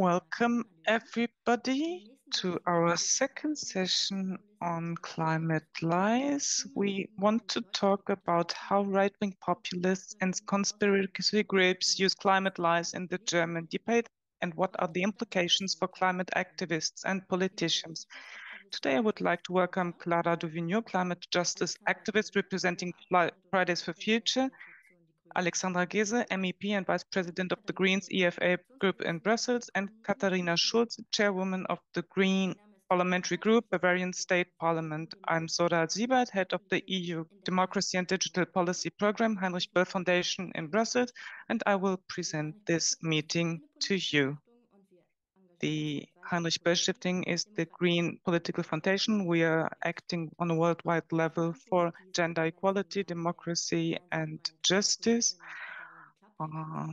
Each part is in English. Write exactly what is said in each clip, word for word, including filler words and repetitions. Welcome everybody to our second session on climate lies. We want to talk about how right-wing populists and conspiracy groups use climate lies in the German debate and what are the implications for climate activists and politicians. Today I would like to welcome Clara Duvigneau, climate justice activist representing Fridays for Future, Alexandra Geese, M E P and Vice President of the Greens-E F A Group in Brussels, and Katharina Schulz, Chairwoman of the Green Parliamentary Group, Bavarian State Parliament. I'm Zora Siebert, Head of the E U Democracy and Digital Policy Programme, Heinrich Böll Foundation in Brussels, and I will present this meeting to you. The Heinrich Böll Stiftung is the Green Political Foundation. We are acting on a worldwide level for gender equality, democracy, and justice. Uh,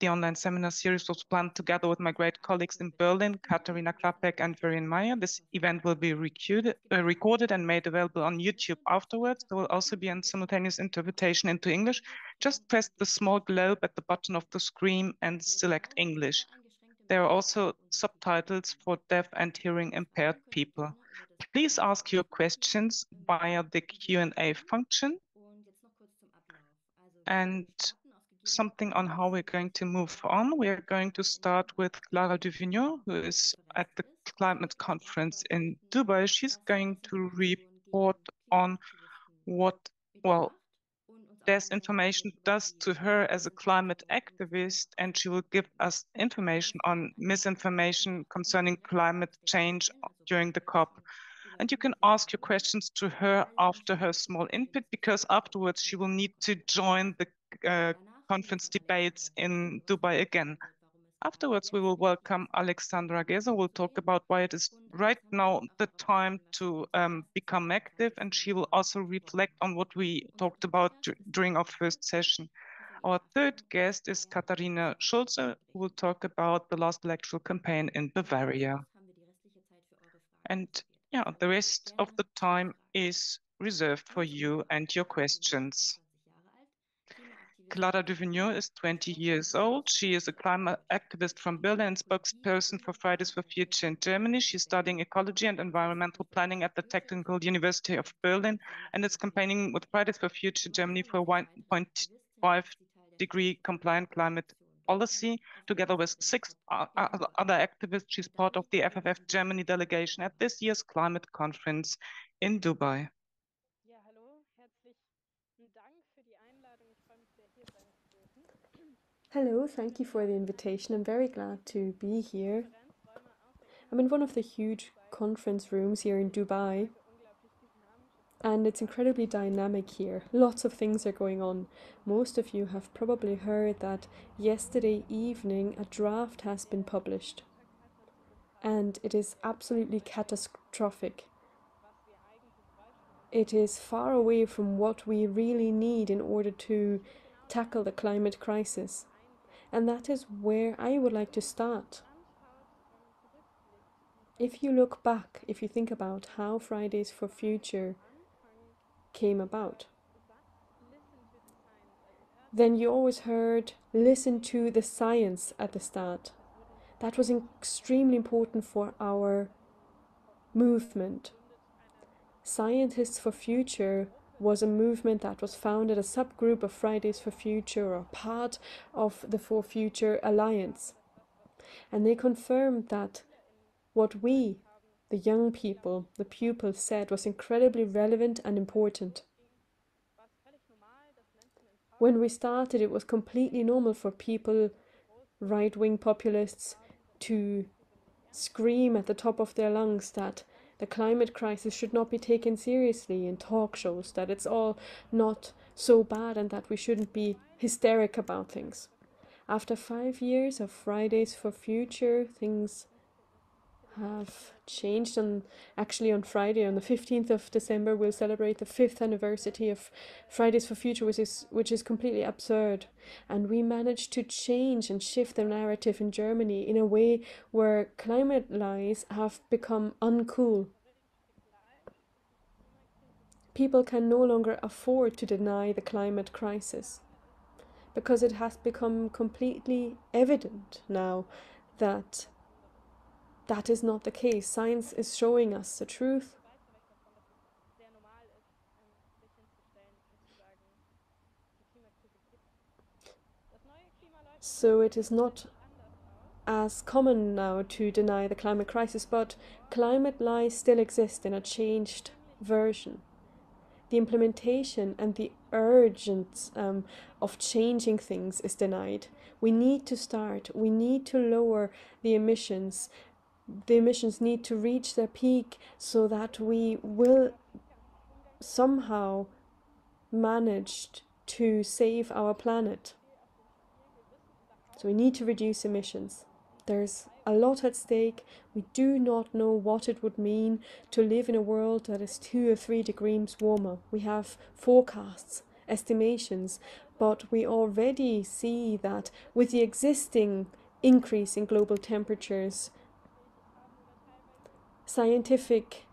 the online seminar series was planned together with my great colleagues in Berlin, Katharina Klappek and Verena Meyer. This event will be recorded, uh, recorded and made available on YouTube afterwards. There will also be a simultaneous interpretation into English. Just press the small globe at the bottom of the screen and select English. There are also subtitles for deaf and hearing impaired people. Please ask your questions via the Q and A function. And something on how we're going to move on. We are going to start with Clara Duvigneau, who is at the climate conference in Dubai. She's going to report on what, well, disinformation does to her as a climate activist, and she will give us information on misinformation concerning climate change during the COP. And you can ask your questions to her after her small input, because afterwards she will need to join the uh, conference debates in Dubai again. Afterwards, we will welcome Alexandra Geese, who will talk about why it is right now the time to um, become active, and she will also reflect on what we talked about during our first session. Our third guest is Katharina Schulz, who will talk about the last electoral campaign in Bavaria. And yeah, the rest of the time is reserved for you and your questions. Clara Duvigneau is twenty years old. She is a climate activist from Berlin and spokesperson for Fridays for Future in Germany. She's studying ecology and environmental planning at the Technical University of Berlin and is campaigning with Fridays for Future Germany for one point five degree compliant climate policy. Together with six other activists, she's part of the F F F Germany delegation at this year's climate conference in Dubai. Hello, thank you for the invitation. I'm very glad to be here. I'm in one of the huge conference rooms here in Dubai, and it's incredibly dynamic here. Lots of things are going on. Most of you have probably heard that yesterday evening a draft has been published, and it is absolutely catastrophic. It is far away from what we really need in order to tackle the climate crisis. And that is where I would like to start. If you look back, if you think about how Fridays for Future came about, then you always heard, listen to the science at the start. That was extremely important for our movement. Scientists for Future was a movement that was founded a subgroup of Fridays for Future, or part of the For Future Alliance. And they confirmed that what we, the young people, the pupils, said was incredibly relevant and important. When we started, it was completely normal for people, right-wing populists, to scream at the top of their lungs that the climate crisis should not be taken seriously in talk shows, that it's all not so bad and that we shouldn't be hysteric about things. After five years of Fridays for Future, things have changed. And actually on Friday, on the fifteenth of December, we'll celebrate the fifth anniversary of Fridays for Future, which is, which is completely absurd. And we managed to change and shift the narrative in Germany in a way where climate lies have become uncool. People can no longer afford to deny the climate crisis, because it has become completely evident now that that is not the case. Science is showing us the truth. So it is not as common now to deny the climate crisis, but climate lies still exist in a changed version. The implementation and the urgency um, of changing things is denied. We need to start, we need to lower the emissions. The emissions need to reach their peak so that we will somehow manage to save our planet. So we need to reduce emissions. There's a lot at stake. We do not know what it would mean to live in a world that is two or three degrees warmer. We have forecasts, estimations, but we already see that with the existing increase in global temperatures, scientific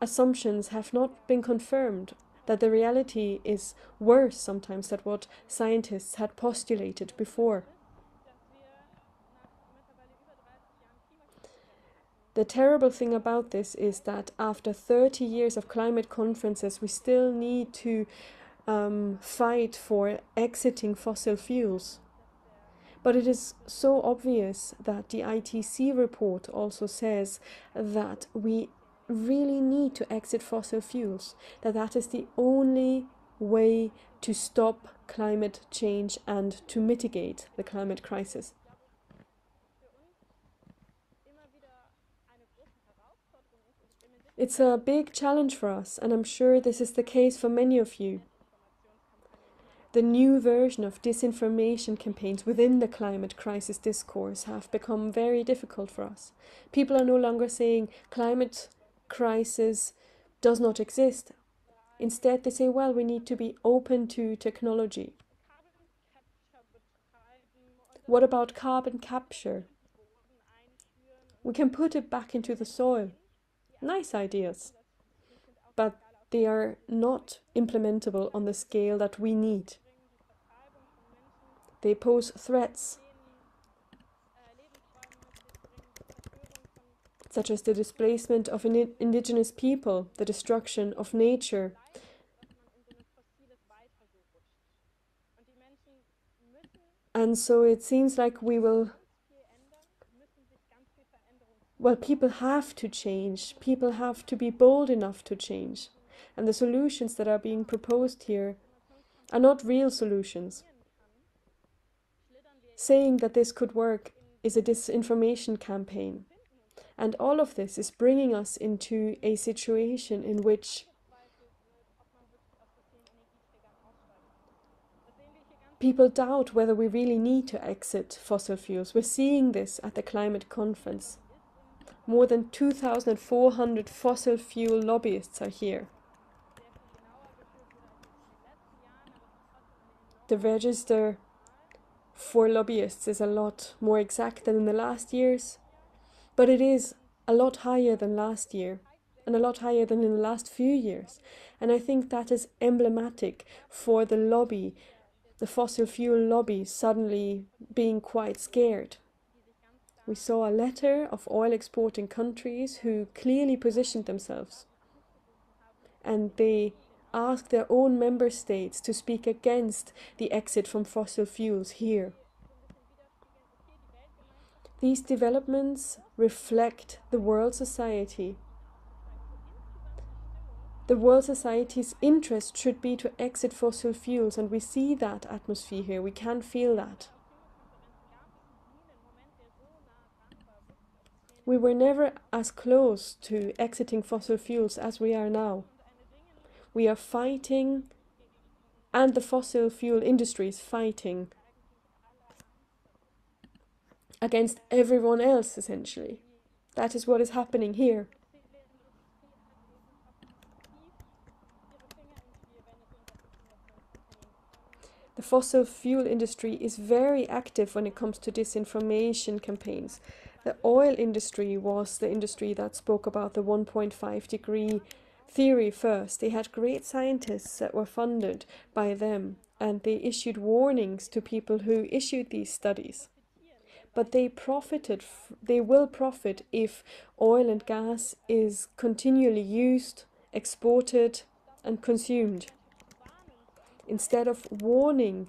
assumptions have not been confirmed, that the reality is worse sometimes than what scientists had postulated before. The terrible thing about this is that after thirty years of climate conferences, we still need to um, fight for exiting fossil fuels. But it is so obvious that the I T C report also says that we really need to exit fossil fuels, that that is the only way to stop climate change and to mitigate the climate crisis. It's a big challenge for us, and I'm sure this is the case for many of you. The new version of disinformation campaigns within the climate crisis discourse have become very difficult for us. People are no longer saying climate crisis does not exist. Instead, they say, well, we need to be open to technology. What about carbon capture? We can put it back into the soil. Nice ideas, but they are not implementable on the scale that we need. They pose threats, such as the displacement of indigenous people, the destruction of nature. And so it seems like we will Well, people have to change, people have to be bold enough to change. And the solutions that are being proposed here are not real solutions. Saying that this could work is a disinformation campaign. And all of this is bringing us into a situation in which people doubt whether we really need to exit fossil fuels. We're seeing this at the climate conference. More than two thousand four hundred fossil fuel lobbyists are here. The register for lobbyists is a lot more exact than in the last years, but it is a lot higher than last year and a lot higher than in the last few years. And I think that is emblematic for the lobby, the fossil fuel lobby suddenly being quite scared. We saw a letter of oil-exporting countries who clearly positioned themselves, and they asked their own member states to speak against the exit from fossil fuels here. These developments reflect the world society. The world society's interest should be to exit fossil fuels, and we see that atmosphere here, we can feel that. We were never as close to exiting fossil fuels as we are now. We are fighting, and the fossil fuel industry is fighting against everyone else, essentially. That is what is happening here. The fossil fuel industry is very active when it comes to disinformation campaigns. The oil industry was the industry that spoke about the one point five degree theory first. They had great scientists that were funded by them, and they issued warnings to people who issued these studies. but they profited f they will profit if oil and gas is continually used, exported and consumed. Instead of warning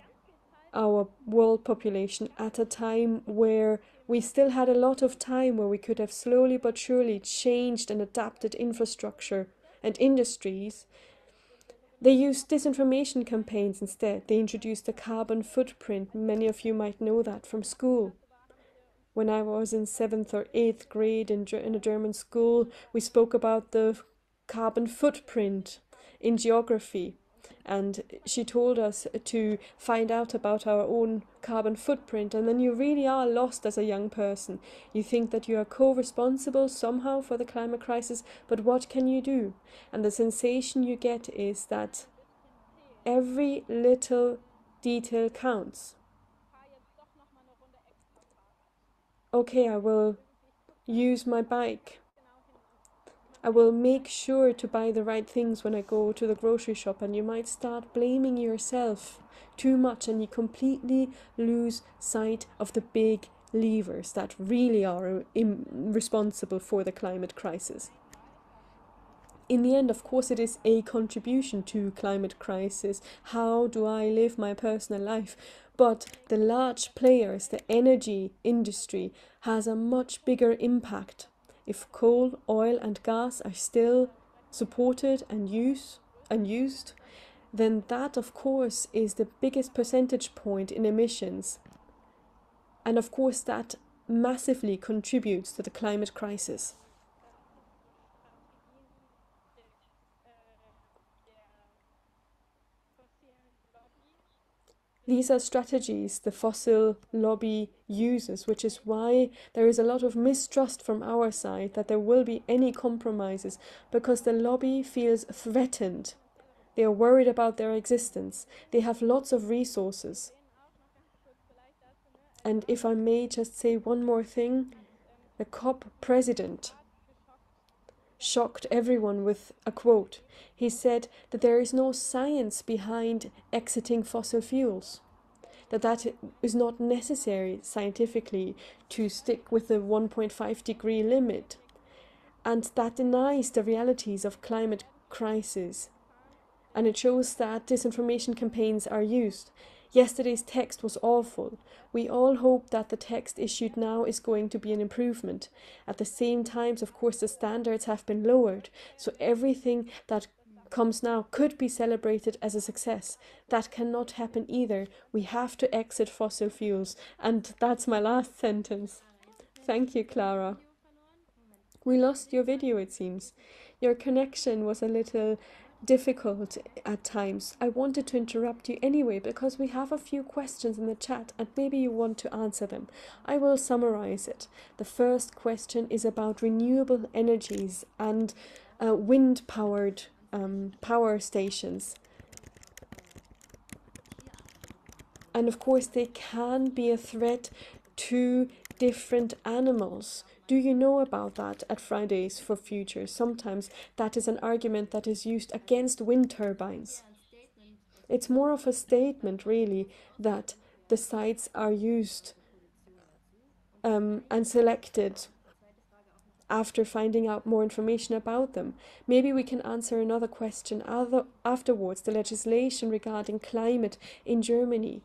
our world population at a time where we still had a lot of time, where we could have slowly but surely changed and adapted infrastructure and industries, they used disinformation campaigns instead. They introduced a carbon footprint. Many of you might know that from school. When I was in seventh or eighth grade in, in a German school, we spoke about the carbon footprint in geography. And she told us to find out about our own carbon footprint, and then you really are lost as a young person. You think that you are co-responsible somehow for the climate crisis, but what can you do? And the sensation you get is that every little detail counts. Okay, I will use my bike. I will make sure to buy the right things when I go to the grocery shop, and you might start blaming yourself too much and you completely lose sight of the big levers that really are responsible for the climate crisis. In the end, of course, it is a contribution to climate crisis. How do I live my personal life? But the large players, the energy industry, has a much bigger impact. If coal, oil and gas are still supported and used, and used, then that of course is the biggest percentage point in emissions. And of course that massively contributes to the climate crisis. These are strategies the fossil lobby uses, which is why there is a lot of mistrust from our side that there will be any compromises, because the lobby feels threatened. They are worried about their existence. They have lots of resources. And if I may just say one more thing, the COP president shocked everyone with a quote. He said that there is no science behind exiting fossil fuels, that that is not necessary scientifically to stick with the one point five degree limit, and that denies the realities of climate crisis, and it shows that disinformation campaigns are used. Yesterday's text was awful. We all hope that the text issued now is going to be an improvement. At the same time, of course, the standards have been lowered, so everything that comes now could be celebrated as a success. That cannot happen either. We have to exit fossil fuels. And that's my last sentence. Thank you, Clara. We lost your video, it seems. Your connection was a little difficult at times. I wanted to interrupt you anyway because we have a few questions in the chat and maybe you want to answer them. I will summarize it. The first question is about renewable energies and uh, wind-powered um, power stations. And of course they can be a threat to different animals. Do you know about that at Fridays for Future? Sometimes that is an argument that is used against wind turbines. It's more of a statement, really, that the sites are used um, and selected after finding out more information about them. Maybe we can answer another question other afterwards, the legislation regarding climate in Germany.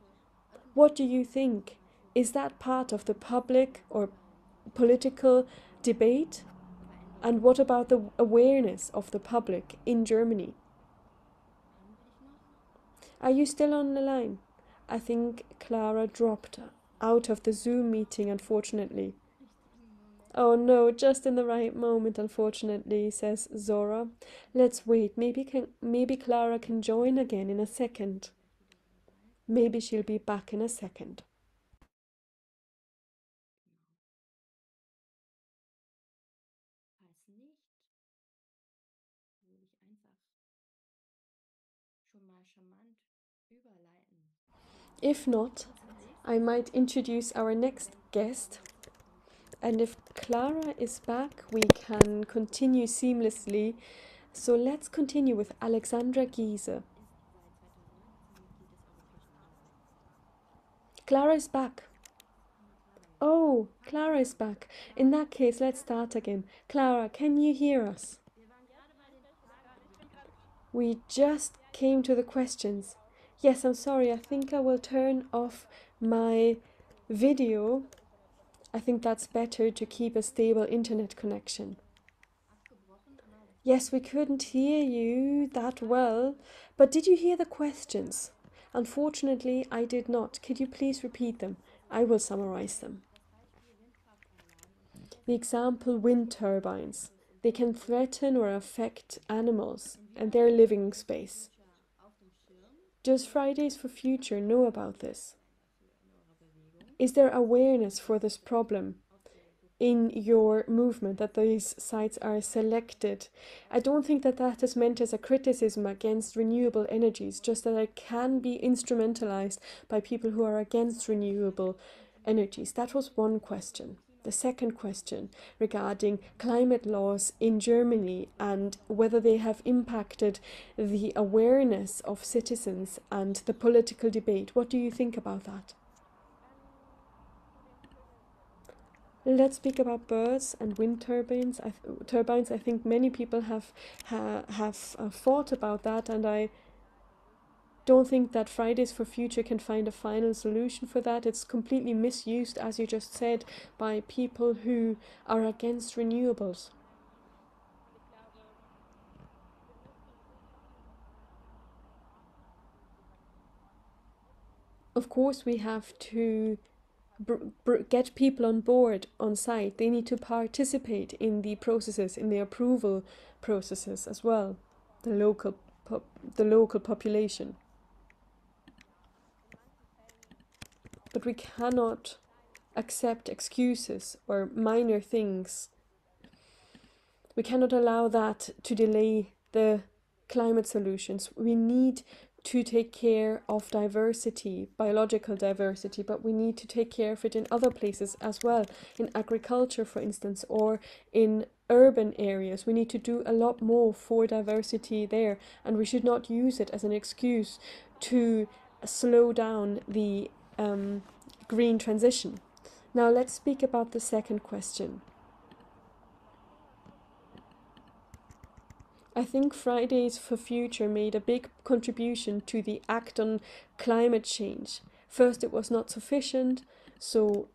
What do you think? Is that part of the public or political debate? And what about the awareness of the public in Germany? Are you still on the line? I think Clara dropped out of the Zoom meeting, unfortunately. Oh no, just in the right moment, unfortunately, says Zora. Let's wait, maybe, can, maybe Clara can join again in a second. Maybe she'll be back in a second. If not, I might introduce our next guest, and if Clara is back, we can continue seamlessly. So let's continue with Alexandra Geese. Clara is back. Oh, Clara is back. In that case, let's start again. Clara, can you hear us? We just came to the questions. Yes, I'm sorry. I think I will turn off my video. I think that's better to keep a stable internet connection. Yes, we couldn't hear you that well, but did you hear the questions? Unfortunately, I did not. Could you please repeat them? I will summarize them. The example, wind turbines. They can threaten or affect animals and their living space. Does Fridays for Future know about this? Is there awareness for this problem in your movement, that these sites are selected? I don't think that that is meant as a criticism against renewable energies, just that it can be instrumentalized by people who are against renewable energies. That was one question. The second question regarding climate laws in Germany and whether they have impacted the awareness of citizens and the political debate. What do you think about that? Let's speak about birds and wind turbines. I th turbines. I think many people have ha have uh, thought about that, and I don't think that Fridays for Future can find a final solution for that. It's completely misused, as you just said, by people who are against renewables. Of course, we have to get people on board on site. They need to participate in the processes, in the approval processes as well, the local pop the local population. But we cannot accept excuses or minor things. We cannot allow that to delay the climate solutions. We need to take care of diversity, biological diversity, but we need to take care of it in other places as well, in agriculture, for instance, or in urban areas. We need to do a lot more for diversity there, and we should not use it as an excuse to slow down the um, green transition. Now let's speak about the second question. I think Fridays for Future made a big contribution to the Act on Climate Change. First, it was not sufficient, so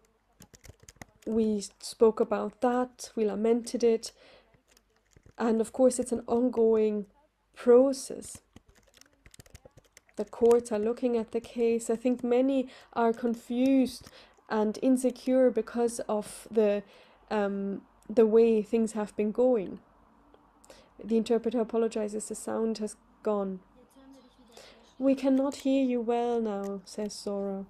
we spoke about that, we lamented it, and of course it's an ongoing process. The courts are looking at the case. I think many are confused and insecure because of the, um, the way things have been going. The interpreter apologizes, the sound has gone. We cannot hear you well now, says Zora.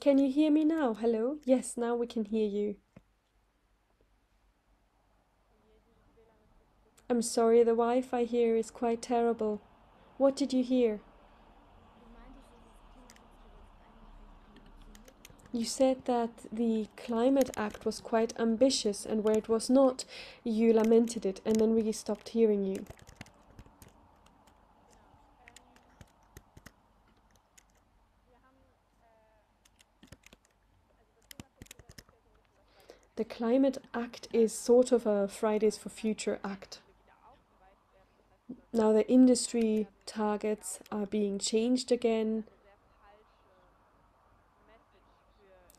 Can you hear me now? Hello? Yes, now we can hear you. I'm sorry, the Wi-Fi here is quite terrible. What did you hear? You said that the Climate Act was quite ambitious, and where it was not, you lamented it, and then we stopped hearing you. The Climate Act is sort of a Fridays for Future act. Now the industry targets are being changed again.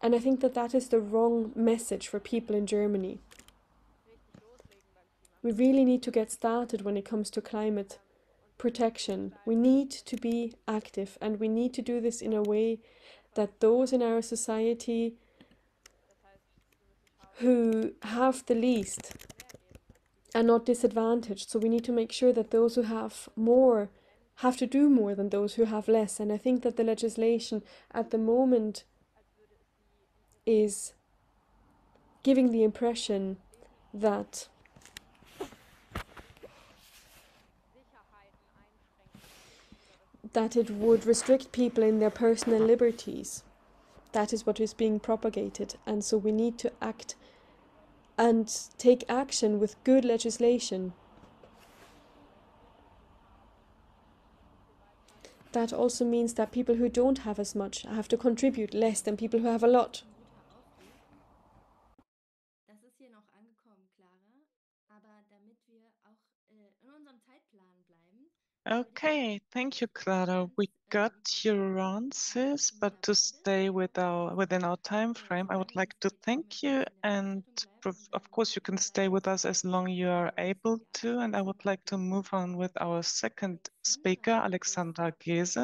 And I think that that is the wrong message for people in Germany. We really need to get started when it comes to climate protection. We need to be active, and we need to do this in a way that those in our society who have the least are not disadvantaged. So we need to make sure that those who have more have to do more than those who have less. And I think that the legislation at the moment is giving the impression that that it would restrict people in their personal liberties. That is what is being propagated, and so we need to act and take action with good legislation. That also means that people who don't have as much have to contribute less than people who have a lot. Okay, thank you, Clara. We got your answers, but to stay with our, within our time frame, I would like to thank you. And of course, you can stay with us as long you are able to. And I would like to move on with our second speaker, Alexandra Geese.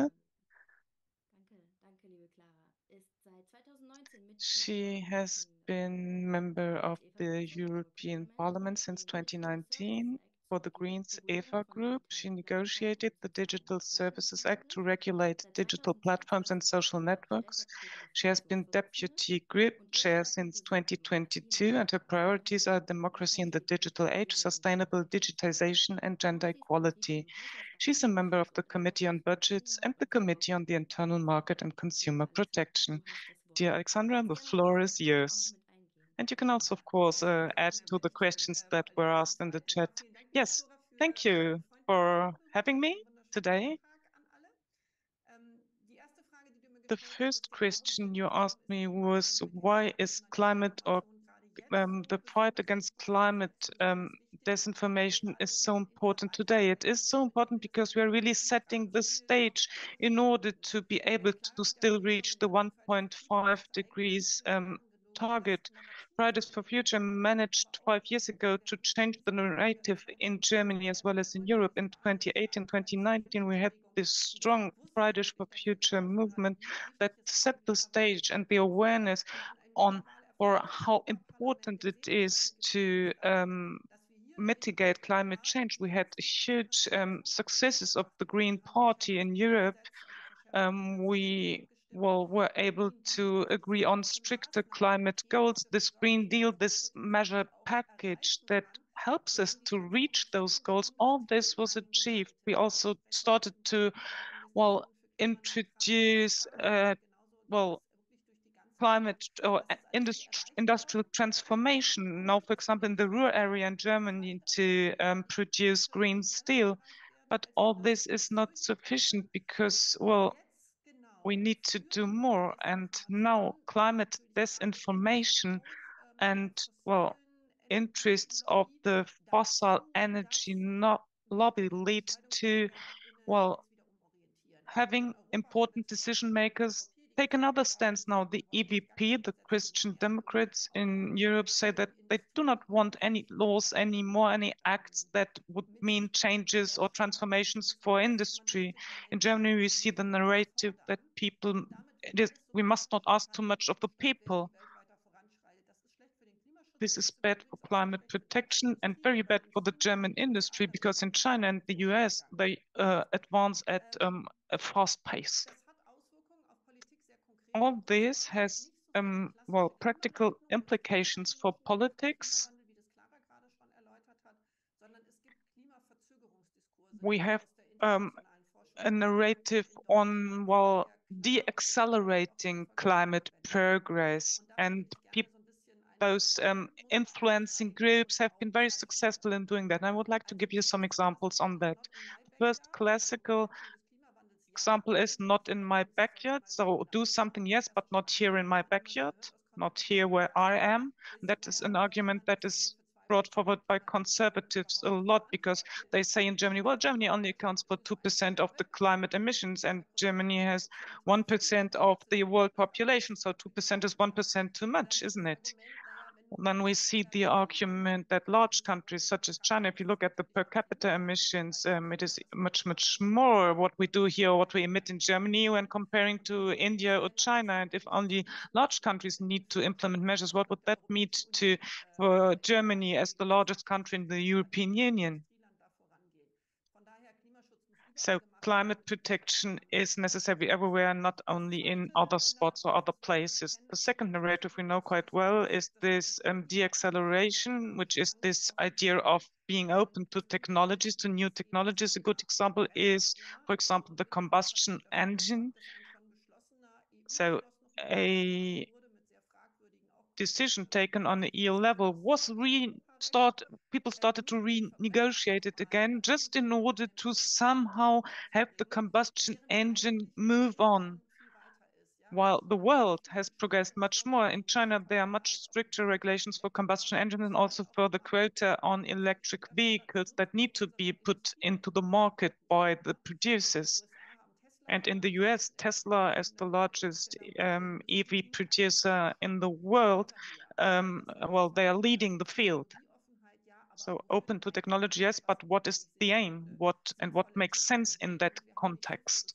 She has been member of the European Parliament since twenty nineteen. For the Greens-E F A Group, she negotiated the Digital Services Act to regulate digital platforms and social networks. She has been Deputy Group Chair since twenty twenty-two, and her priorities are democracy in the digital age, sustainable digitization, and gender equality. She's a member of the Committee on Budgets and the Committee on the Internal Market and Consumer Protection. Dear Alexandra, the floor is yours. And you can also, of course, uh, add to the questions that were asked in the chat. Yes, thank you for having me today. The first question you asked me was, why is climate or um, the fight against climate um, disinformation is so important today? It is so important because we are really setting the stage in order to be able to still reach the one point five degrees um, target. Fridays for Future managed five years ago to change the narrative in Germany as well as in Europe. In twenty eighteen, twenty nineteen, we had this strong Fridays for Future movement that set the stage and the awareness on or how important it is to um, mitigate climate change. We had huge um, successes of the Green Party in Europe. Um, we Well, we're able to agree on stricter climate goals. This Green Deal, this measure package that helps us to reach those goals, all this was achieved. We also started to, well, introduce, uh, well, climate or industri industrial transformation. Now, for example, in the rural area in Germany to um, produce green steel. But all this is not sufficient because, well, we need to do more, and now climate disinformation and, well, interests of the fossil energy lobby lead to, well, having important decision makers take another stance now. The E V P, the Christian Democrats in Europe, say that they do not want any laws anymore, any acts that would mean changes or transformations for industry. In Germany, we see the narrative that people, it is, we must not ask too much of the people. This is bad for climate protection and very bad for the German industry, because in China and the U S, they uh, advance at um, a fast pace. All this has, um, well, practical implications for politics. We have um, a narrative on, well, de-accelerating climate progress, and people, those um, influencing groups have been very successful in doing that. And I would like to give you some examples on that. First, classical example is not in my backyard. So do something, yes, but not here in my backyard, not here where I am. That is an argument that is brought forward by conservatives a lot, because they say in Germany, well, Germany only accounts for two percent of the climate emissions, and Germany has one percent of the world population, so two percent is one percent too much, isn't it? Then we see the argument that large countries such as China, if you look at the per capita emissions, um, it is much, much more what we do here, what we emit in Germany when comparing to India or China. And if only large countries need to implement measures, what would that mean to for Germany as the largest country in the European Union? So climate protection is necessary everywhere, not only in other spots or other places. The second narrative we know quite well is this um, de-acceleration, which is this idea of being open to technologies, to new technologies. A good example is, for example, the combustion engine. So a decision taken on the E U level was re start, people started to renegotiate it again, just in order to somehow have the combustion engine move on. While the world has progressed much more, in China there are much stricter regulations for combustion engines and also further quota on electric vehicles that need to be put into the market by the producers. And in the U S, Tesla, as the largest um, E V producer in the world, um, well, they are leading the field. So open to technology, yes, but what is the aim? What and what makes sense in that context?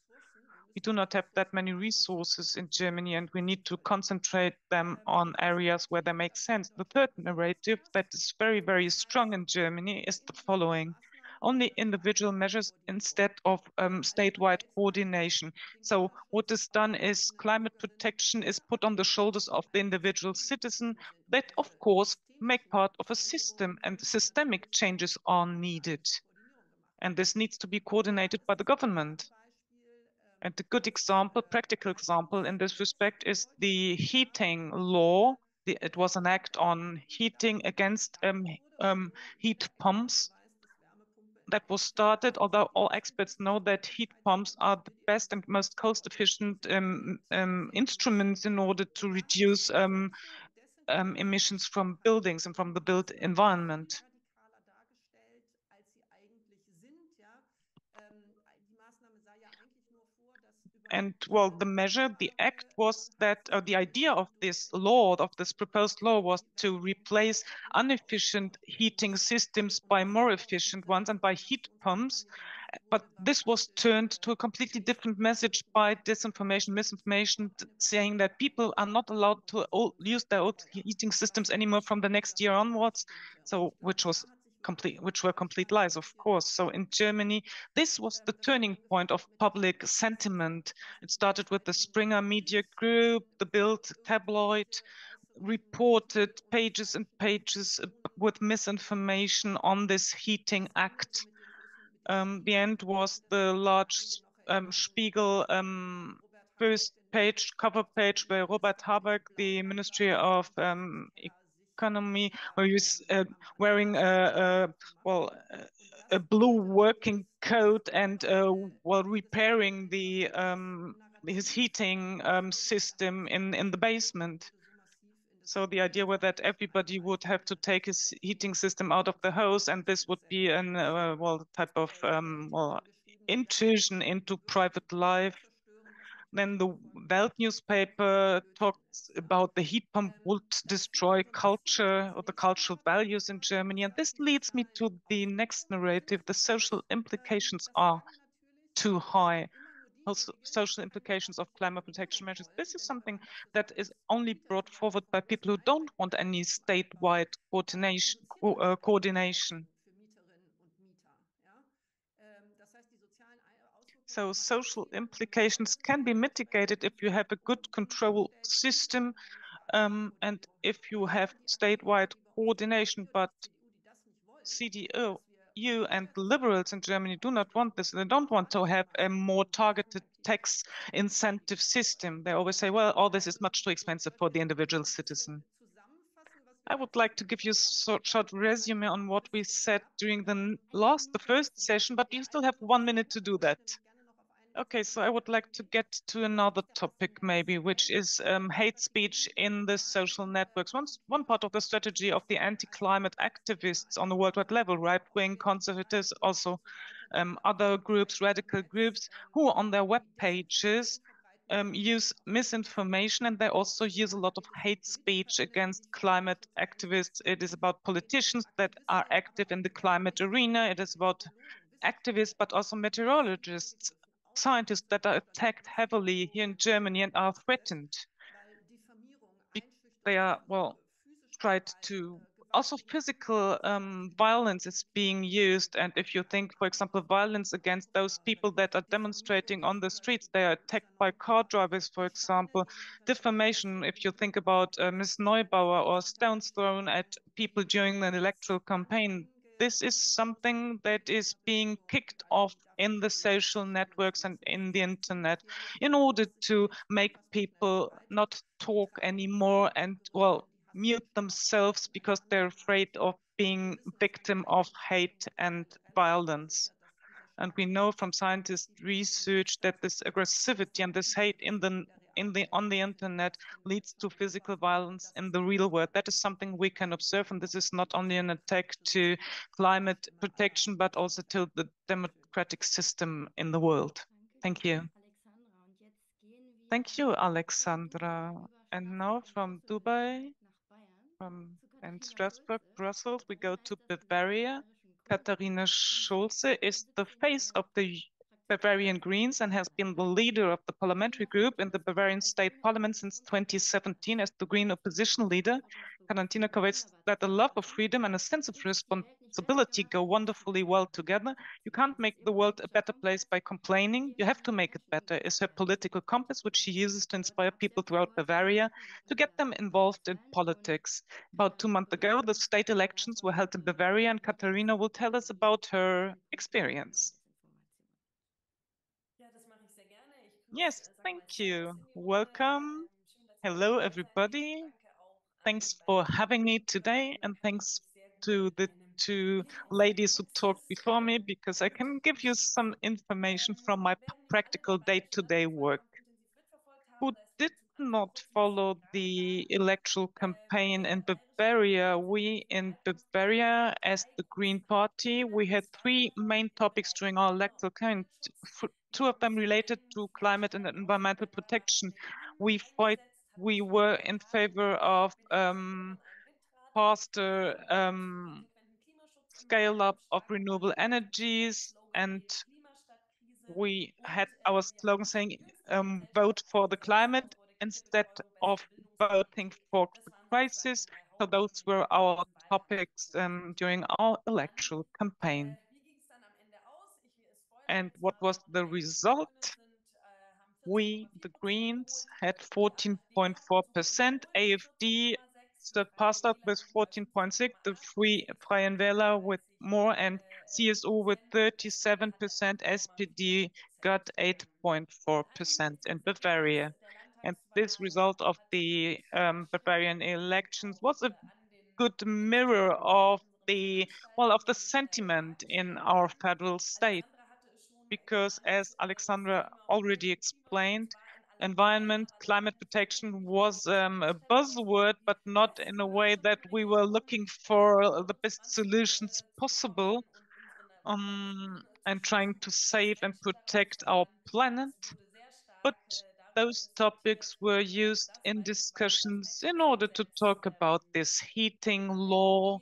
We do not have that many resources in Germany, and we need to concentrate them on areas where they make sense. The third narrative that is very, very strong in Germany is the following. Only individual measures instead of um, statewide coordination. So what is done is climate protection is put on the shoulders of the individual citizen that, of course, make part of a system, and systemic changes are needed. And this needs to be coordinated by the government. And a good example, practical example in this respect is the heating law. The, it was an act on heating against um, um, heat pumps. That was started, although all experts know that heat pumps are the best and most cost-efficient um, um, instruments in order to reduce um, um, emissions from buildings and from the built environment. And, well, the measure, the act was that, uh, the idea of this law, of this proposed law, was to replace inefficient heating systems by more efficient ones and by heat pumps. But this was turned to a completely different message by disinformation, misinformation, saying that people are not allowed to old, use their old heating systems anymore from the next year onwards, so which was Complete, which were complete lies, of course. So in Germany, this was the turning point of public sentiment. It started with the Springer Media Group, the Bild tabloid, reported pages and pages with misinformation on this heating act. Um, the end was the large um, Spiegel um, first page, cover page, where Robert Habeck, the Ministry of um, Economy, where you uh, wearing a, a well a blue working coat and uh, while repairing the um, his heating um, system in in the basement. So the idea was that everybody would have to take his heating system out of the hose, and this would be an uh, well type of um, well intrusion into private life. Then the Welt newspaper talks about the heat pump would destroy culture or the cultural values in Germany. And this leads me to the next narrative. The social implications are too high. Also, social implications of climate protection measures. This is something that is only brought forward by people who don't want any statewide coordination. Co uh, coordination. So social implications can be mitigated if you have a good control system um, and if you have statewide coordination. But C D U and liberals in Germany do not want this. They don't want to have a more targeted tax incentive system. They always say, well, all this is much too expensive for the individual citizen. I would like to give you a short resume on what we said during the last, the first session, but you still have one minute to do that. Okay, so I would like to get to another topic maybe, which is um, hate speech in the social networks. One, one part of the strategy of the anti-climate activists on the worldwide level, right-wing conservatives, also um, other groups, radical groups, who on their web pages um, use misinformation, and they also use a lot of hate speech against climate activists. It is about politicians that are active in the climate arena. It is about activists, but also meteorologists, scientists that are attacked heavily here in Germany and are threatened. They are, well, tried to... Also physical um, violence is being used, and if you think, for example, violence against those people that are demonstrating on the streets, they are attacked by car drivers, for example. Defamation, if you think about uh, Miss Neubauer, or stones thrown at people during an electoral campaign, this is something that is being kicked off in the social networks and in the internet in order to make people not talk anymore and, well, mute themselves because they're afraid of being victim of hate and violence. And we know from scientist research that this aggressivity and this hate in the in the on the internet leads to physical violence in the real world. That is something we can observe, and this is not only an attack to climate protection, but also to the democratic system in the world. Thank you. Thank you, Alexandra. And now from Dubai, from and Strasbourg, Brussels, we go to Bavaria. Katharina Schulz is the face of the Bavarian Greens and has been the leader of the parliamentary group in the Bavarian State Parliament since twenty seventeen as the Green opposition leader. Katharina conveys that the love of freedom and a sense of responsibility go wonderfully well together. You can't make the world a better place by complaining. You have to make it better, is her political compass, which she uses to inspire people throughout Bavaria to get them involved in politics. About two months ago, the state elections were held in Bavaria, and Katharina will tell us about her experience. Yes, thank you. Welcome. Hello, everybody. Thanks for having me today, and thanks to the two ladies who talked before me, because I can give you some information from my practical day-to-day work. Who did not follow the electoral campaign in Bavaria? We in Bavaria, as the Green Party, we had three main topics during our electoral campaign. Two of them related to climate and environmental protection. We fight, we were in favor of um, faster um, scale-up of renewable energies, and we had our slogan saying, um, vote for the climate instead of voting for the crisis. So those were our topics um, during our electoral campaign. And what was the result? We, the Greens, had fourteen point four percent. A F D surpassed up with fourteen point six percent. The Free, Freien Wähler with more, and C S U with thirty-seven percent. S P D got eight point four percent in Bavaria. And this result of the um, Bavarian elections was a good mirror of the, well, of the sentiment in our federal state. Because, as Alexandra already explained, environment, climate protection was um, a buzzword, but not in a way that we were looking for the best solutions possible um, and trying to save and protect our planet. But those topics were used in discussions in order to talk about this heating law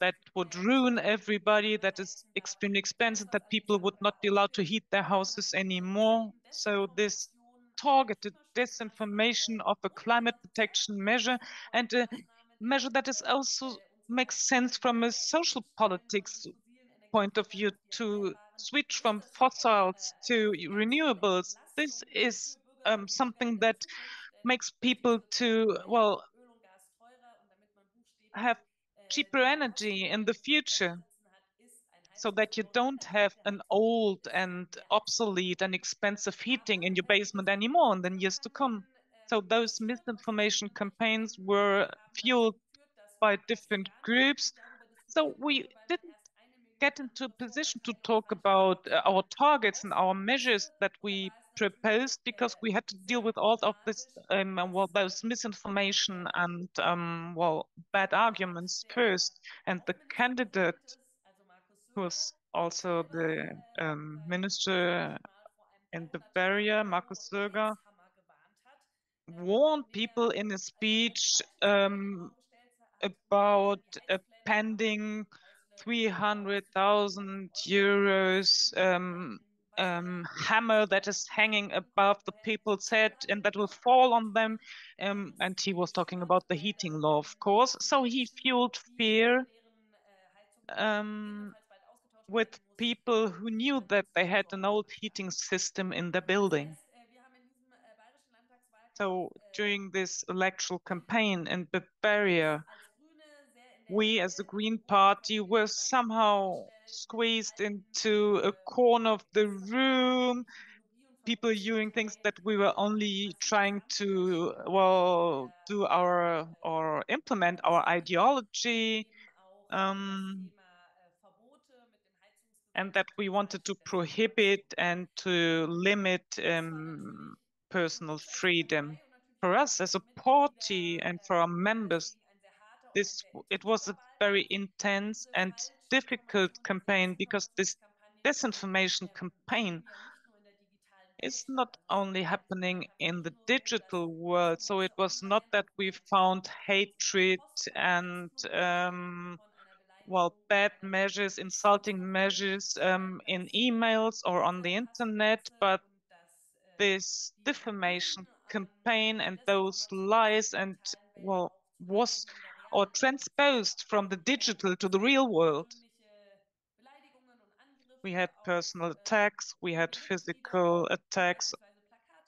that would ruin everybody, that is extremely expensive, that people would not be allowed to heat their houses anymore. So this targeted disinformation of a climate protection measure, and a measure that is also makes sense from a social politics point of view, to switch from fossils to renewables. This is um, something that makes people to, well, have cheaper energy in the future, so that you don't have an old and obsolete and expensive heating in your basement anymore in the years to come. So those misinformation campaigns were fueled by different groups. So we didn't get into a position to talk about our targets and our measures that we proposed, because we had to deal with all of this, um, well, those misinformation and, um, well, bad arguments first. And the candidate, who was also the um, minister in Bavaria, Markus Söder, warned people in his speech um, about a pending three hundred thousand euros um, Um, hammer that is hanging above the people's head and that will fall on them. Um, and he was talking about the heating law, of course. So he fueled fear um, with people who knew that they had an old heating system in their building. So during this electoral campaign in Bavaria, we as the Green Party were somehow squeezed into a corner of the room, people viewing things that we were only trying to, well, do our, or implement our ideology, um, and that we wanted to prohibit and to limit um, personal freedom. For us as a party and for our members, this it was a very intense and difficult campaign, because this disinformation campaign is not only happening in the digital world. So it was not that we found hatred and um, well, bad measures, insulting measures um, in emails or on the internet, but this defamation campaign and those lies and, well, was or transposed from the digital to the real world. We had personal attacks, we had physical attacks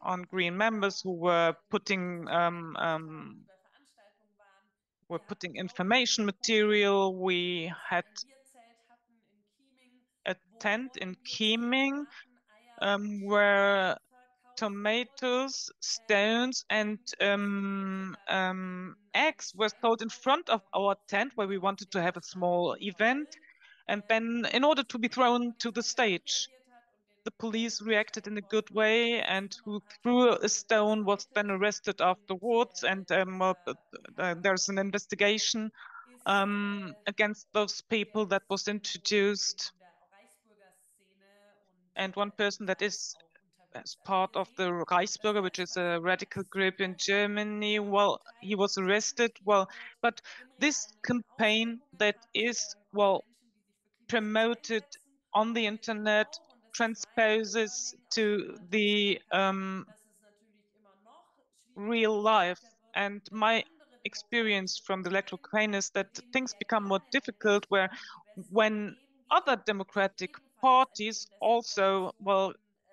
on Green members who were putting um, um, were putting information material. We had a tent in Kieming um, where tomatoes, stones, and um, um, eggs were sold in front of our tent where we wanted to have a small event. And then, in order to be thrown to the stage, the police reacted in a good way, and who threw a stone was then arrested afterwards. And um, uh, uh, there's an investigation um, against those people that was introduced. And one person that is as part of the Reichsbürger, which is a radical group in Germany, well, he was arrested. Well, but this campaign that is, well, promoted on the internet transposes to the um, real life. And my experience from the electoral campaign is that things become more difficult where when other democratic parties also, well,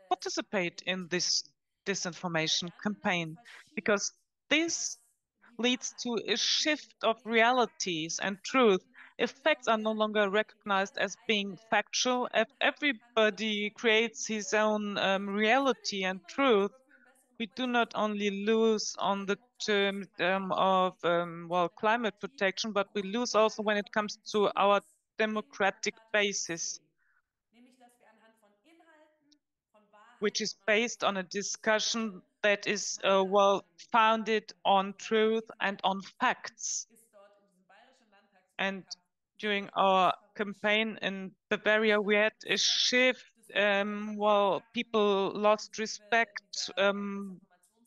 participate in this disinformation campaign, because this leads to a shift of realities and truth. Effects are no longer recognized as being factual. If everybody creates his own um, reality and truth, we do not only lose on the term um, of um, well, climate protection, but we lose also when it comes to our democratic basis, which is based on a discussion that is uh, well, founded on truth and on facts. And during our campaign in Bavaria, we had a shift. Um, well, people lost respect. Um,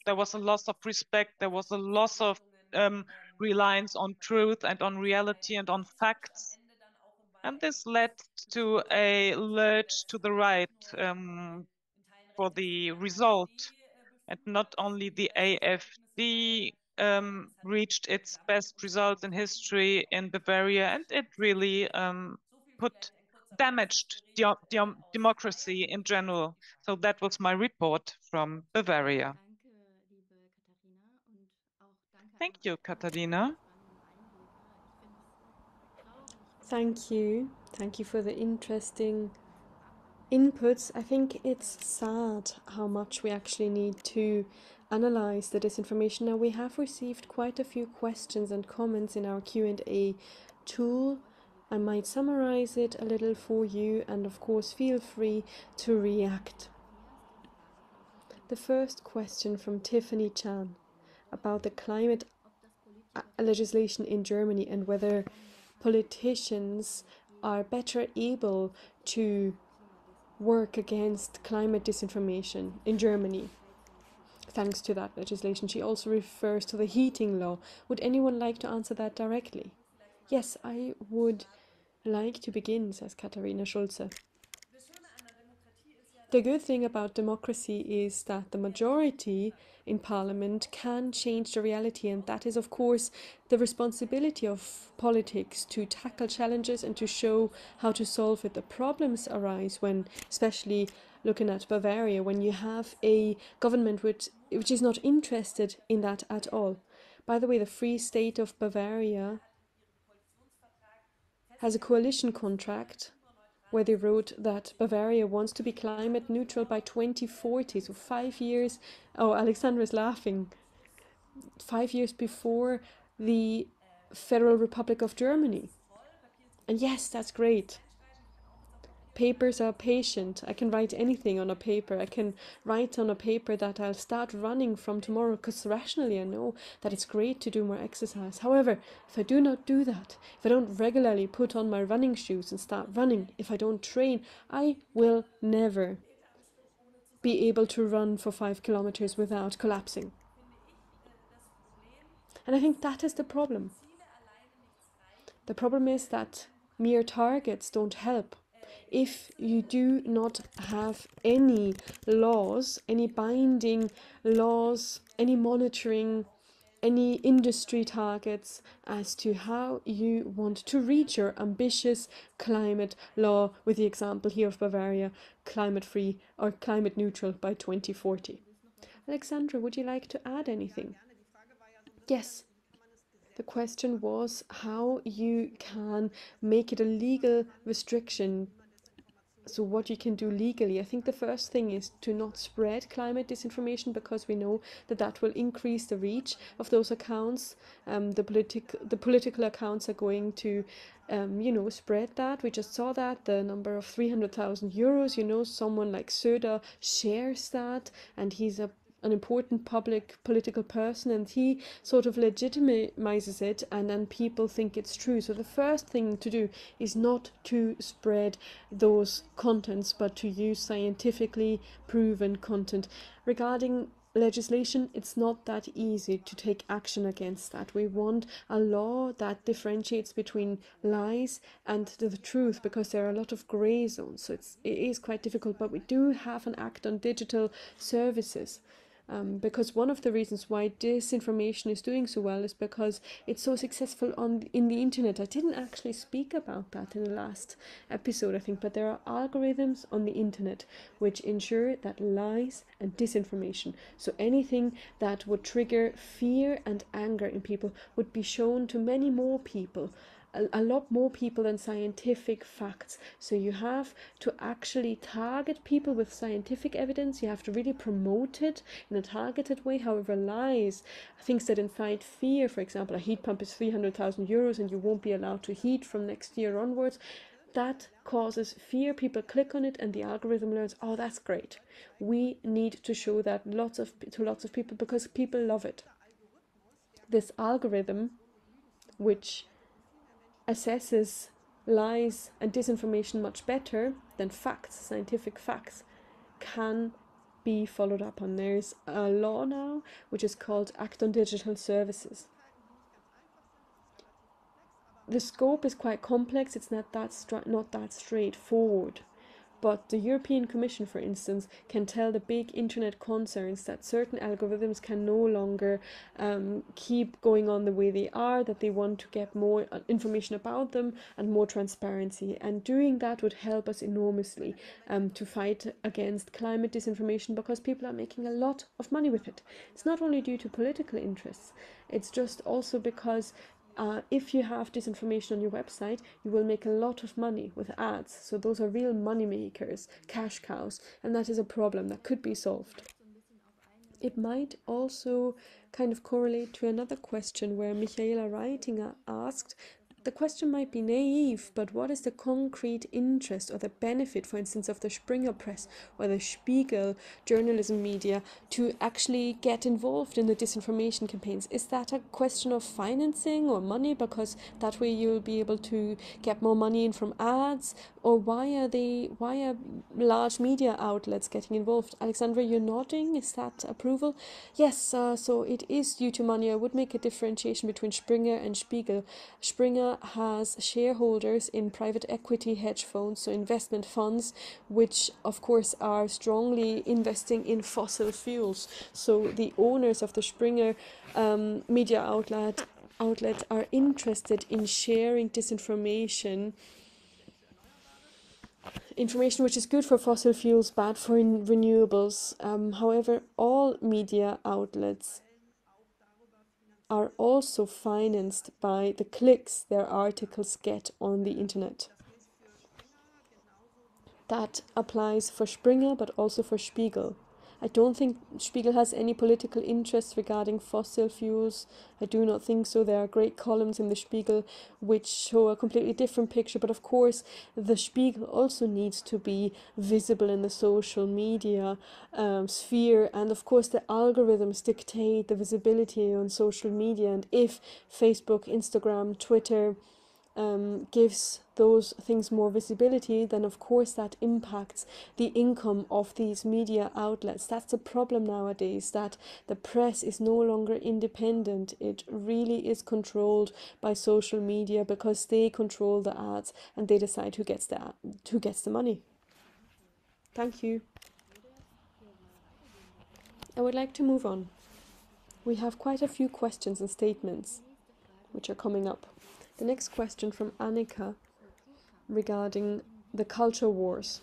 there was a loss of respect. There was a loss of um, reliance on truth and on reality and on facts. And this led to a lurch to the right um, for the result. And not only the A F D Um, reached its best results in history in Bavaria, and it really um, put damaged de de democracy in general. So that was my report from Bavaria. Thank you, Katharina. Thank you. Thank you for the interesting inputs. I think it's sad how much we actually need to analyze the disinformation. Now, we have received quite a few questions and comments in our Q and A tool. I might summarize it a little for you, and of course feel free to react. The first question from Tiffany Chan about the climate legislation in Germany and whether politicians are better able to work against climate disinformation in Germany thanks to that legislation. She also refers to the heating law. Would anyone like to answer that directly? Yes, I would like to begin, says Katharina Schulze. The good thing about democracy is that the majority in parliament can change the reality, and that is, of course, the responsibility of politics to tackle challenges and to show how to solve it. The problems arise when, especially looking at Bavaria, when you have a government which, which is not interested in that at all. By the way, the Free State of Bavaria has a coalition contract where they wrote that Bavaria wants to be climate neutral by twenty forty, so five years. Oh, Alexandra is laughing. Five years before the Federal Republic of Germany. And yes, that's great. Papers are patient. I can write anything on a paper. I can write on a paper that I'll start running from tomorrow, because rationally I know that it's great to do more exercise. However, if I do not do that, if I don't regularly put on my running shoes and start running, if I don't train, I will never be able to run for five kilometers without collapsing. And I think that is the problem. The problem is that mere targets don't help. If you do not have any laws, any binding laws, any monitoring, any industry targets as to how you want to reach your ambitious climate law, with the example here of Bavaria, climate free or climate neutral by twenty forty. Alexandra, would you like to add anything? Yes. The question was how you can make it a legal restriction, so what you can do legally. I think the first thing is to not spread climate disinformation, because we know that that will increase the reach of those accounts. Um, the, politic, the political accounts are going to, um, you know, spread that. We just saw that, the number of three hundred thousand euros, you know, someone like Söder shares that, and he's a an important public political person, and he sort of legitimizes it, and then people think it's true. So the first thing to do is not to spread those contents, but to use scientifically proven content. Regarding legislation, it's not that easy to take action against that. We want a law that differentiates between lies and the truth, because there are a lot of grey zones. So it's, it is quite difficult, but we do have an act on digital services. Um, because one of the reasons why disinformation is doing so well is because it's so successful on in the internet. I didn't actually speak about that in the last episode, I think, but there are algorithms on the internet which ensure that lies and disinformation, so anything that would trigger fear and anger in people, would be shown to many more people, a, a lot more people than scientific facts. So you have to actually target people with scientific evidence. You have to really promote it in a targeted way. However, lies, things that incite fear, for example, a heat pump is three hundred thousand euros and you won't be allowed to heat from next year onwards, that causes fear. People click on it and the algorithm learns, oh, that's great. We need to show that lots of to lots of people, because people love it. This algorithm, which assesses lies and disinformation much better than facts, scientific facts, can be followed up on. There is a law now which is called Act on Digital Services. The scope is quite complex, it's not that, stra- not that straightforward. But the European Commission, for instance, can tell the big internet concerns that certain algorithms can no longer um, keep going on the way they are, that they want to get more information about them and more transparency. And doing that would help us enormously um, to fight against climate disinformation, because people are making a lot of money with it. It's not only due to political interests, it's just also because Uh, if you have disinformation on your website, you will make a lot of money with ads. So those are real money makers, cash cows, and that is a problem that could be solved. It might also kind of correlate to another question where Michaela Reitinger asked, the question might be naive, but what is the concrete interest or the benefit, for instance, of the Springer Press or the Spiegel journalism media to actually get involved in the disinformation campaigns? Is that a question of financing or money, because that way you'll be able to get more money in from ads? Or why are they, why are large media outlets getting involved? Alexandra, you're nodding. Is that approval? Yes, uh, so it is due to money. I would make a differentiation between Springer and Spiegel. Springer has shareholders in private equity hedge funds, so investment funds, which of course are strongly investing in fossil fuels. So the owners of the Springer um, media outlet outlet are interested in sharing disinformation, information which is good for fossil fuels, bad for in renewables. Um, however, all media outlets are also financed by the clicks their articles get on the internet. That applies for Springer, but also for Spiegel. I don't think Spiegel has any political interest regarding fossil fuels. I do not think so. There are great columns in the Spiegel which show a completely different picture. But of course, the Spiegel also needs to be visible in the social media um, sphere. And of course, the algorithms dictate the visibility on social media. And if Facebook, Instagram, Twitter um, gives those things more visibility, then of course that impacts the income of these media outlets. That's the problem nowadays, that the press is no longer independent. It really is controlled by social media because they control the ads and they decide who gets the, who gets the money. Thank you. I would like to move on. We have quite a few questions and statements which are coming up. The next question from Annika regarding the culture wars.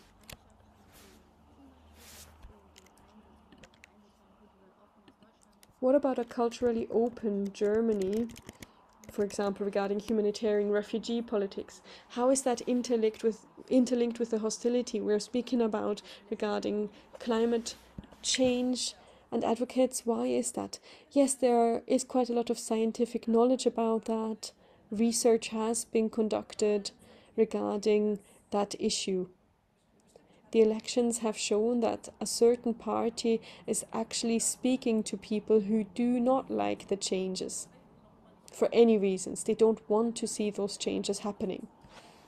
What about a culturally open Germany, for example, regarding humanitarian refugee politics? How is that interlinked with, interlinked with the hostility we're speaking about regarding climate change? And advocates, why is that? Yes, there is quite a lot of scientific knowledge about that. Research has been conducted regarding that issue. The elections have shown that a certain party is actually speaking to people who do not like the changes for any reasons. They don't want to see those changes happening.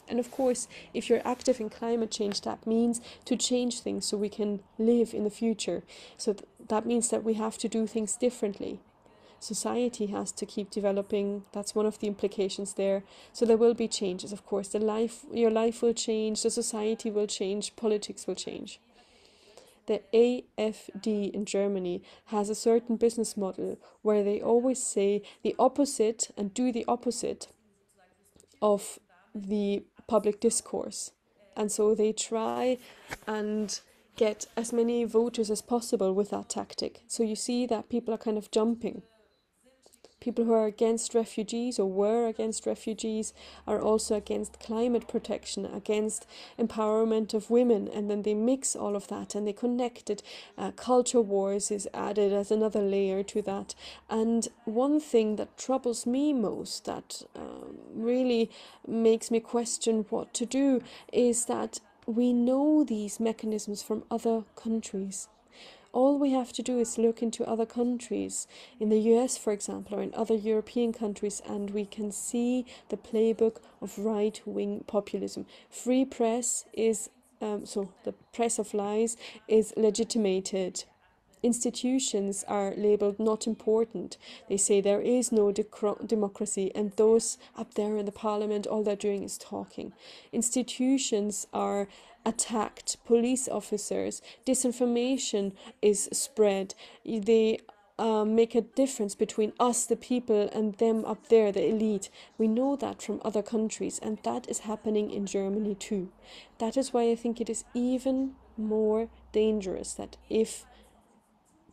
And of course, if you're active in climate change, that means to change things so we can live in the future. So th- that means that we have to do things differently. Society has to keep developing. That's one of the implications there. So there will be changes, of course. The life, your life will change, the society will change, politics will change. The A F D in Germany has a certain business model where they always say the opposite and do the opposite of the public discourse. And so they try and get as many voters as possible with that tactic. So you see that people are kind of jumping. People who are against refugees or were against refugees are also against climate protection, against empowerment of women. And then they mix all of that and they connect it. Uh, culture wars is added as another layer to that. And one thing that troubles me most, that um, really makes me question what to do, is that we know these mechanisms from other countries. All we have to do is look into other countries, in the U S, for example, or in other European countries, and we can see the playbook of right-wing populism. Free press is, um, so the press of lies is legitimated. Institutions are labeled not important. They say there is no de- democracy, and those up there in the parliament, all they're doing is talking. Institutions are attacked, police officers, disinformation is spread. They uh, make a difference between us, the people, and them up there, the elite. We know that from other countries, and that is happening in Germany too. That is why I think it is even more dangerous that if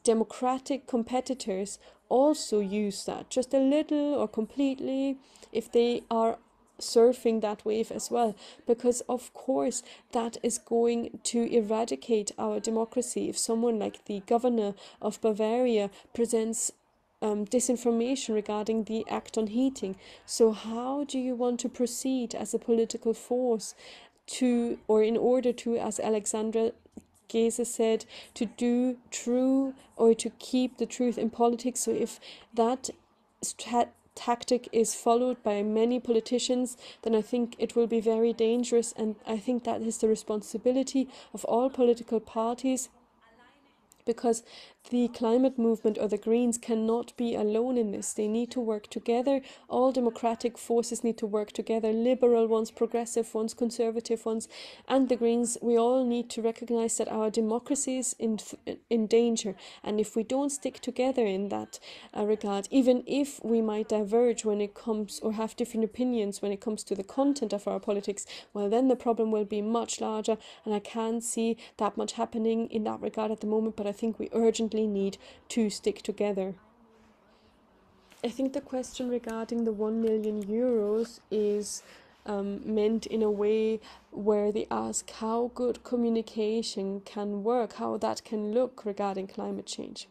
democratic competitors also use that, just a little or completely, if they are surfing that wave as well, because of course that is going to eradicate our democracy. If someone like the governor of Bavaria presents um, disinformation regarding the act on heating, so how do you want to proceed as a political force to, or in order to, as Alexandra Geese said, to do true or to keep the truth in politics? So if that strategy tactic is followed by many politicians, then I think it will be very dangerous, and I think that is the responsibility of all political parties, because the climate movement or the Greens cannot be alone in this. They need to work together. All democratic forces need to work together, liberal ones, progressive ones, conservative ones, and the Greens. We all need to recognize that our democracy is in, in danger. And if we don't stick together in that uh, regard, even if we might diverge when it comes, or have different opinions when it comes to the content of our politics, well, then the problem will be much larger. And I can't see that much happening in that regard at the moment, but I think we urgently need to stick together. I think the question regarding the one million euros is um, meant in a way where they ask how good communication can work, how that can look regarding climate change.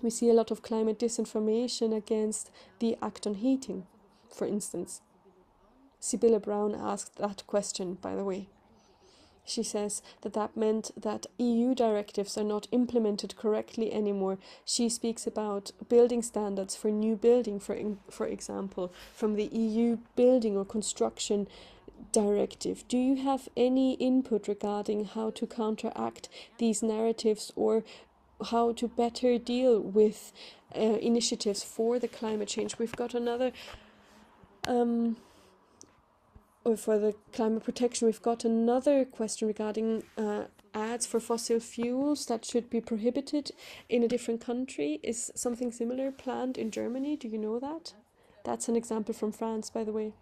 We see a lot of climate disinformation against the Act on Heating, for instance. Sibylla Brown asked that question, by the way. She says that that meant that E U directives are not implemented correctly anymore. She speaks about building standards for new building, for, in, for example, from the E U building or construction directive. Do you have any input regarding how to counteract these narratives or how to better deal with uh, initiatives for the climate change? We've got another... Um, Or for the climate protection, we've got another question regarding uh, ads for fossil fuels that should be prohibited in a different country. Is something similar planned in Germany? Do you know that? That's an example from France, by the way.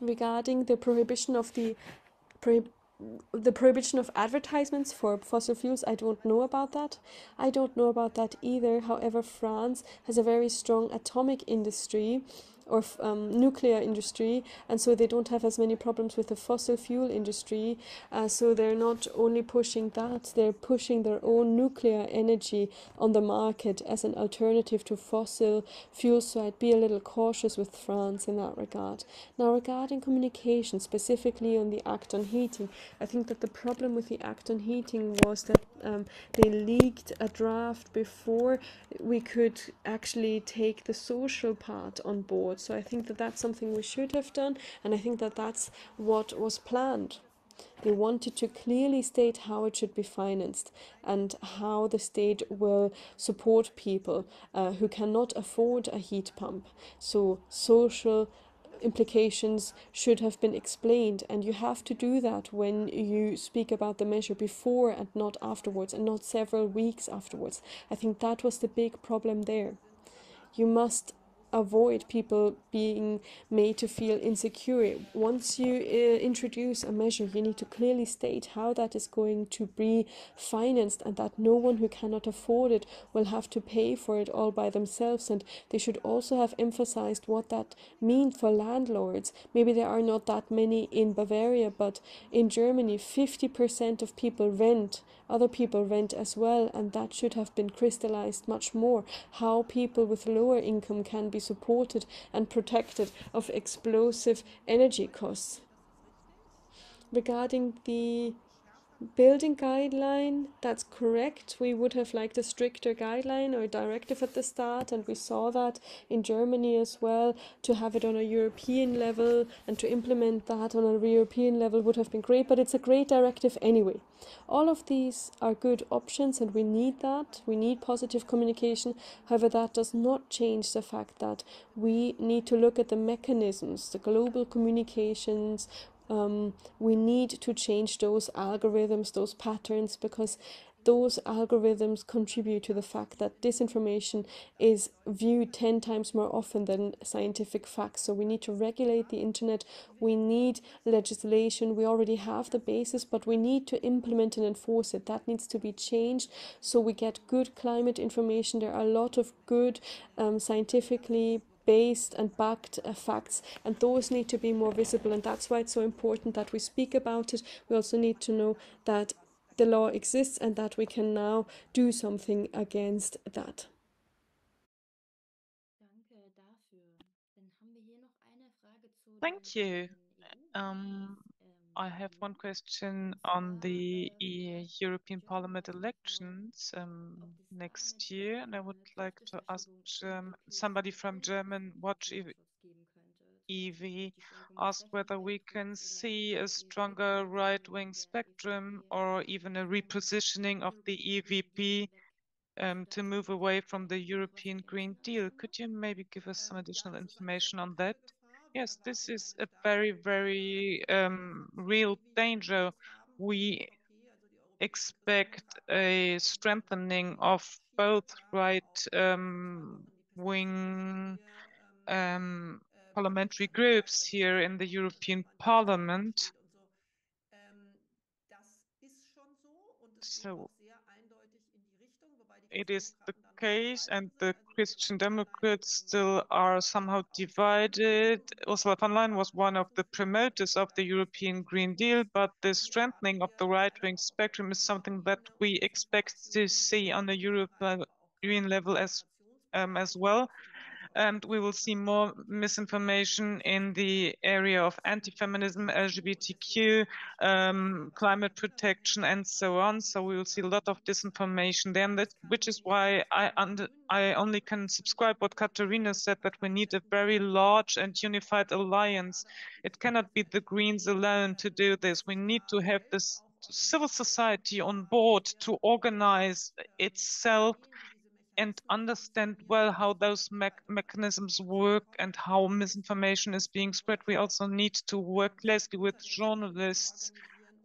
Regarding the prohibition of the prohib the prohibition of advertisements for fossil fuels, I don't know about that. I don't know about that either. However, France has a very strong atomic industry. Or um, nuclear industry, and so they don't have as many problems with the fossil fuel industry. Uh, so they're not only pushing that, they're pushing their own nuclear energy on the market as an alternative to fossil fuels. So I'd be a little cautious with France in that regard. Now, regarding communication, specifically on the Act on Heating, I think that the problem with the Act on Heating was that um, they leaked a draft before we could actually take the social part on board. So I think that that's something we should have done, and I think that that's what was planned. They wanted to clearly state how it should be financed and how the state will support people uh, who cannot afford a heat pump. So social implications should have been explained, and you have to do that when you speak about the measure before and not afterwards, and not several weeks afterwards. I think that was the big problem there. You must avoid people being made to feel insecure. Once you uh, introduce a measure, you need to clearly state how that is going to be financed, and that no one who cannot afford it will have to pay for it all by themselves. And they should also have emphasized what that means for landlords. Maybe there are not that many in Bavaria, but in Germany, fifty percent of people rent. Other people rent as well, and that should have been crystallized much more. How people with lower income can be supported and protected of explosive energy costs. Regarding the building guideline, that's correct. We would have liked a stricter guideline or directive at the start, and we saw that in Germany as well. To have it on a European level and to implement that on a European level would have been great, but it's a great directive anyway. All of these are good options, and we need that. We need positive communication. However, that does not change the fact that we need to look at the mechanisms, the global communications. Um, we need to change those algorithms, those patterns, because those algorithms contribute to the fact that disinformation is viewed ten times more often than scientific facts. So we need to regulate the internet. We need legislation. We already have the basis, but we need to implement and enforce it. That needs to be changed so we get good climate information. There are a lot of good um, scientifically based and backed uh, facts, and those need to be more visible, and that's why it's so important that we speak about it. We also need to know that the law exists and that we can now do something against that. Thank you. Um, I have one question on the European Parliament elections um, next year, and I would like to ask um, somebody from German Watch E V asked whether we can see a stronger right-wing spectrum or even a repositioning of the E V P um, to move away from the European Green Deal. Could you maybe give us some additional information on that? Yes, this is a very, very um, real danger. We expect a strengthening of both right-wing um, um, parliamentary groups here in the European Parliament. So it is the case, and the Christian Democrats still are somehow divided. Ursula von der Leyen was one of the promoters of the European Green Deal, but the strengthening of the right-wing spectrum is something that we expect to see on the European level as um, as well. And we will see more misinformation in the area of anti-feminism, L G B T Q, um, climate protection, and so on. So we will see a lot of disinformation there, and that, which is why I, under, I only can subscribe what Katharina said, that we need a very large and unified alliance. It cannot be the Greens alone to do this. We need to have this civil society on board to organize itself and understand well how those me mechanisms work and how misinformation is being spread. We also need to work closely with journalists,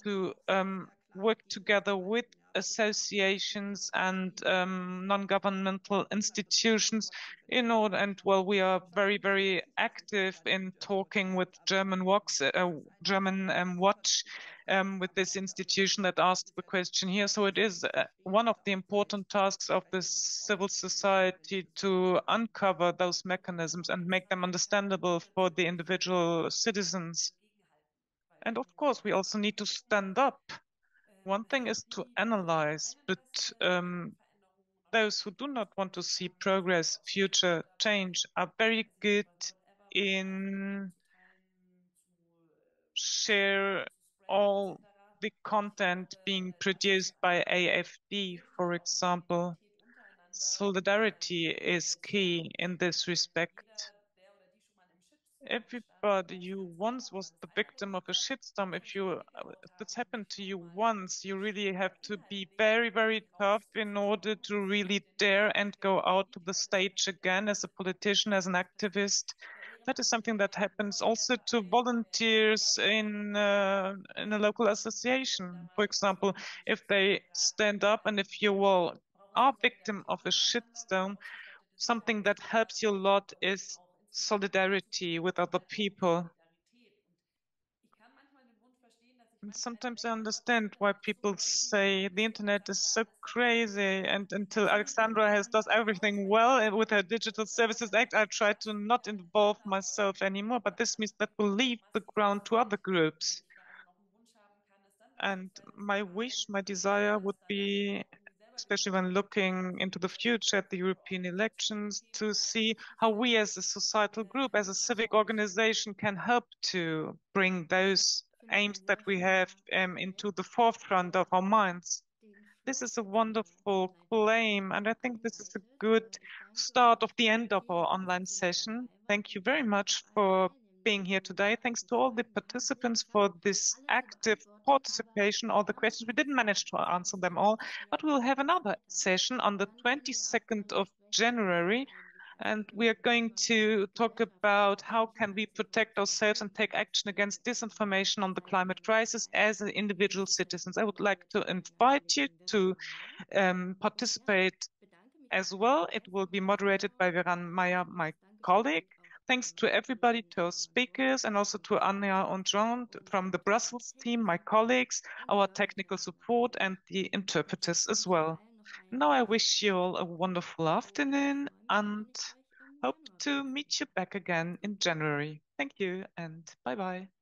to um, work together with associations and um, non-governmental institutions in order, and well, we are very, very active in talking with German Watch, uh, German um, Watch, Um, with this institution that asked the question here. So it is uh, one of the important tasks of the civil society to uncover those mechanisms and make them understandable for the individual citizens. And of course, we also need to stand up. One thing is to analyze, but um, those who do not want to see progress, future change, are very good in share all the content being produced by A F D, for example. Solidarity is key in this respect. Everybody who once was the victim of a shitstorm, if you if that's happened to you once, you really have to be very, very tough in order to really dare and go out to the stage again as a politician, as an activist. That is something that happens also to volunteers in uh, in a local association, for example. If they stand up and if you will, are victim of a shitstorm, something that helps you a lot is solidarity with other people. And sometimes I understand why people say the internet is so crazy, and until Alexandra has done everything well with her Digital Services Act, I try to not involve myself anymore, but this means that we'll leave the ground to other groups. And my wish, my desire would be, especially when looking into the future at the European elections, to see how we as a societal group, as a civic organization, can help to bring those aims that we have um, into the forefront of our minds. This is a wonderful claim, and I think this is a good start of the end of our online session. Thank you very much for being here today. Thanks to all the participants for this active participation, all the questions. We didn't manage to answer them all, but we'll have another session on the twenty-second of January. And we are going to talk about how can we protect ourselves and take action against disinformation on the climate crisis as individual citizens. I would like to invite you to um, participate as well. It will be moderated by Verena Meyer, my colleague. Thanks to everybody, to our speakers, and also to Anja and Jean from the Brussels team, my colleagues, our technical support, and the interpreters as well. Now I wish you all a wonderful afternoon and hope to meet you back again in January. Thank you and bye-bye.